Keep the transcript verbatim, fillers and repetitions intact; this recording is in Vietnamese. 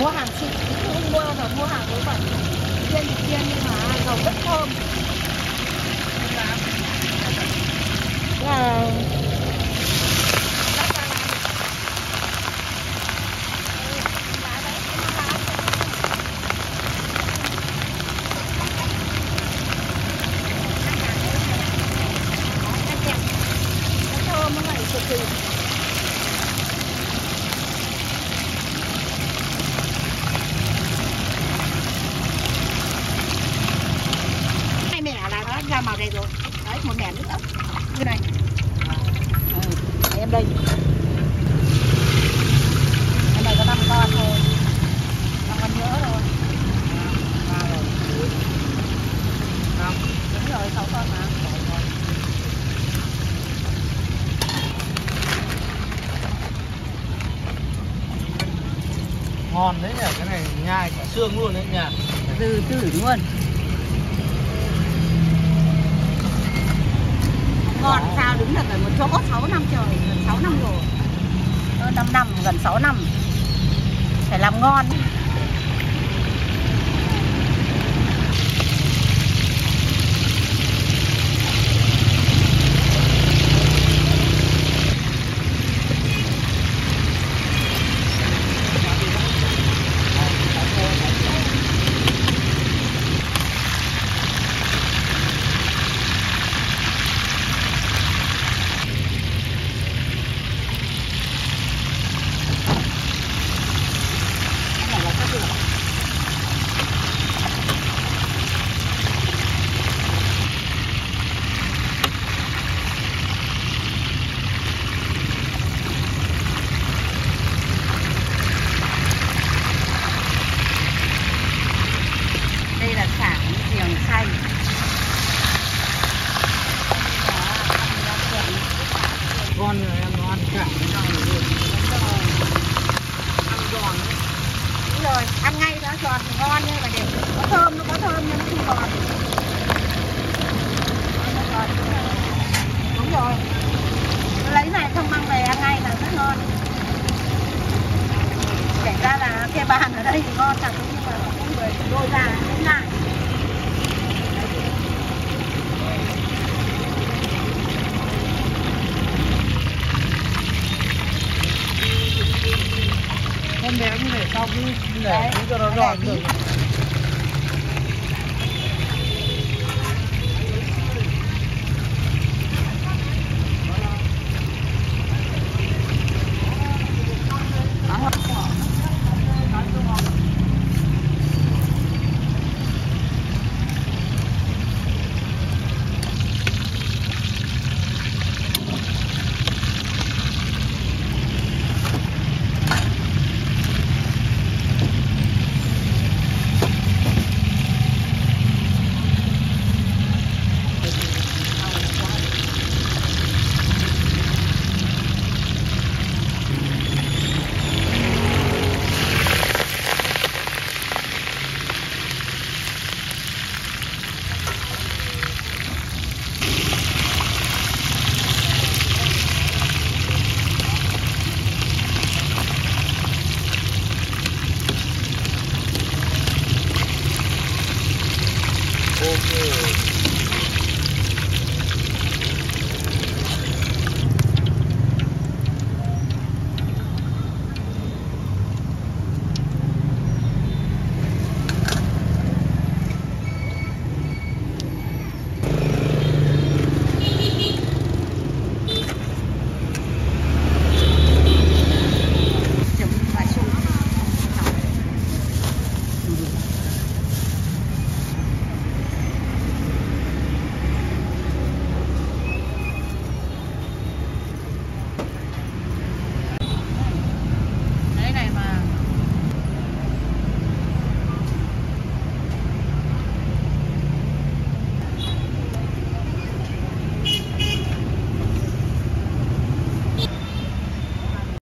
mua hàng xịn, không mua là mua hàng với bản tiên thì tiên nhưng mà dầu rất thơm. Là hai mẻ là nó ra màu này rồi. Đấy, một mẻ nữa như này. Ừ, em đây. Em này có năm con thôi. năm con nữa thôi. ba rồi. năm. Đúng rồi, sáu con mà. Ngon đấy nhỉ, cái này nhai cả xương luôn đấy nhỉ. Từ từ luôn. Ngon sao đứng là gần một chỗ sáu năm trời, gần sáu năm rồi. Hơn năm năm, gần sáu năm. Phải làm ngon. Con rồi em nó ăn cả nhau rồi. Ăn giòn. Đúng rồi, ăn ngay nó giòn thì ngon nhưng mà để có thơm, nó có thơm nhưng nó không giòn. Nó giòn. Đúng rồi. Nó lấy này không mang về ăn ngay là rất ngon. Kể ra là cái bàn ở đây thì ngon thật nhưng mà cũng người đôi ra cũng lại. Con bé như để sau cứ để cho nó giòn được.